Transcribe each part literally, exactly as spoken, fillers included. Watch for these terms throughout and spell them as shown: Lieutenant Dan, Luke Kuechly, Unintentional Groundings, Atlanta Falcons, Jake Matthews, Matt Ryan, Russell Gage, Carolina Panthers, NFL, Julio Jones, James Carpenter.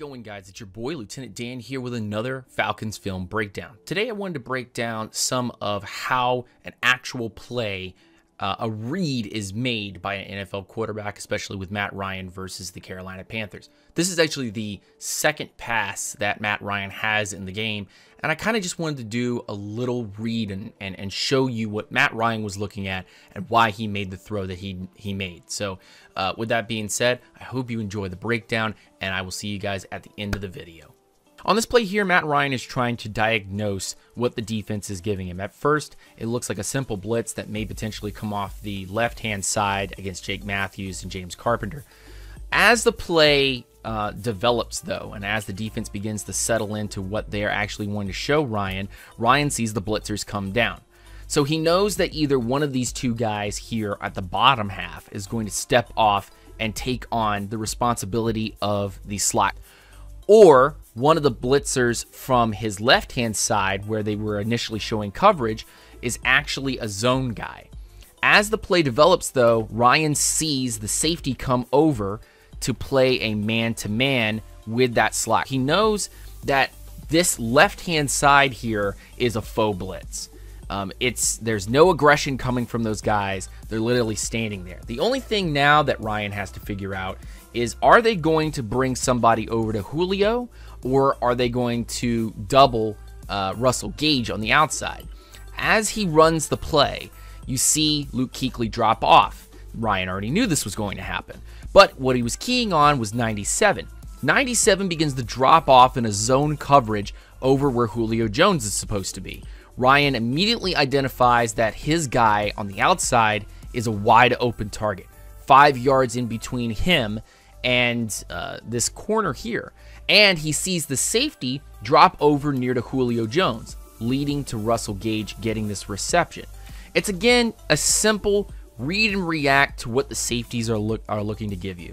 going, guys? It's your boy Lieutenant Dan here with another Falcons film breakdown. Today I wanted to break down some of how an actual play, uh, a read is made by an N F L quarterback, especially with Matt Ryan versus the Carolina Panthers. This is actually the second pass that Matt Ryan has in the game, and I kind of just wanted to do a little read and, and and show you what Matt Ryan was looking at and why he made the throw that he he made. So uh, with that being said, I hope you enjoy the breakdown, and I will see you guys at the end of the video. On this play here, Matt Ryan is trying to diagnose what the defense is giving him. At first, it looks like a simple blitz that may potentially come off the left-hand side against Jake Matthews and James Carpenter. As the play Uh, develops though, and as the defense begins to settle into what they're actually wanting to show Ryan, Ryan sees the blitzers come down. So he knows that either one of these two guys here at the bottom half is going to step off and take on the responsibility of the slot, or one of the blitzers from his left-hand side where they were initially showing coverage is actually a zone guy. As the play develops though, Ryan sees the safety come over to play a man-to-man with that slot. He knows that this left-hand side here is a faux blitz. Um, it's there's no aggression coming from those guys. They're literally standing there. The only thing now that Ryan has to figure out is, are they going to bring somebody over to Julio, or are they going to double uh, Russell Gage on the outside? As he runs the play, you see Luke Kuechly drop off. Ryan already knew this was going to happen, but what he was keying on was ninety-seven. ninety-seven begins to drop off in a zone coverage over where Julio Jones is supposed to be. Ryan immediately identifies that his guy on the outside is a wide open target, five yards in between him and uh, this corner here, and he sees the safety drop over near to Julio Jones, leading to Russell Gage getting this reception. It's again a simple read and react to what the safeties are look are looking to give you,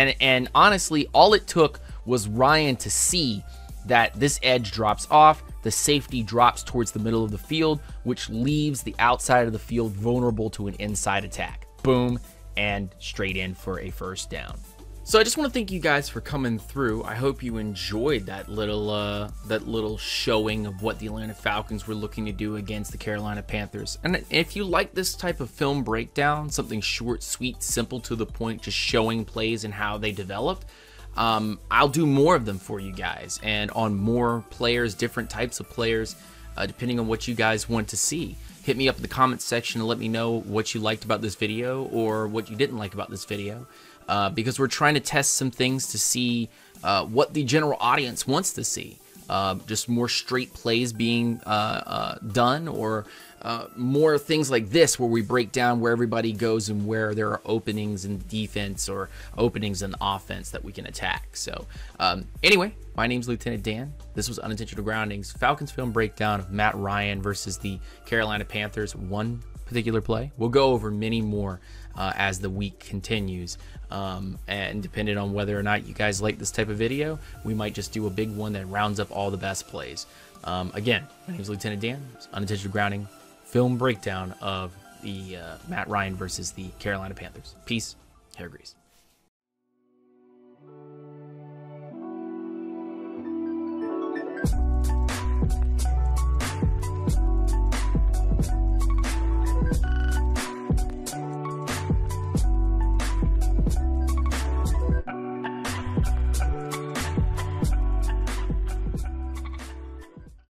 and and honestly, all it took was Ryan to see that this edge drops off, the safety drops towards the middle of the field, which leaves the outside of the field vulnerable to an inside attack. Boom, and straight in for a first down. So I just want to thank you guys for coming through. I hope you enjoyed that little uh, that little showing of what the Atlanta Falcons were looking to do against the Carolina Panthers. And if you like this type of film breakdown, something short, sweet, simple, to the point, just showing plays and how they developed, um, I'll do more of them for you guys, and on more players, different types of players, uh, depending on what you guys want to see. Hit me up in the comments section and let me know what you liked about this video or what you didn't like about this video. Uh, because we're trying to test some things to see uh, what the general audience wants to see. Uh, just more straight plays being uh, uh, done, or uh, more things like this where we break down where everybody goes and where there are openings in defense or openings in offense that we can attack. So um, anyway, my name's Lieutenant Dan. This was Unintentional Groundings, Falcons film breakdown of Matt Ryan versus the Carolina Panthers, one particular play. We'll go over many more uh, as the week continues, um, and depending on whether or not you guys like this type of video, we might just do a big one that rounds up all the best plays. Um, again, my name is Lieutenant Dan. It's Unintentional Grounding film breakdown of the uh, Matt Ryan versus the Carolina Panthers. Peace, hair grease.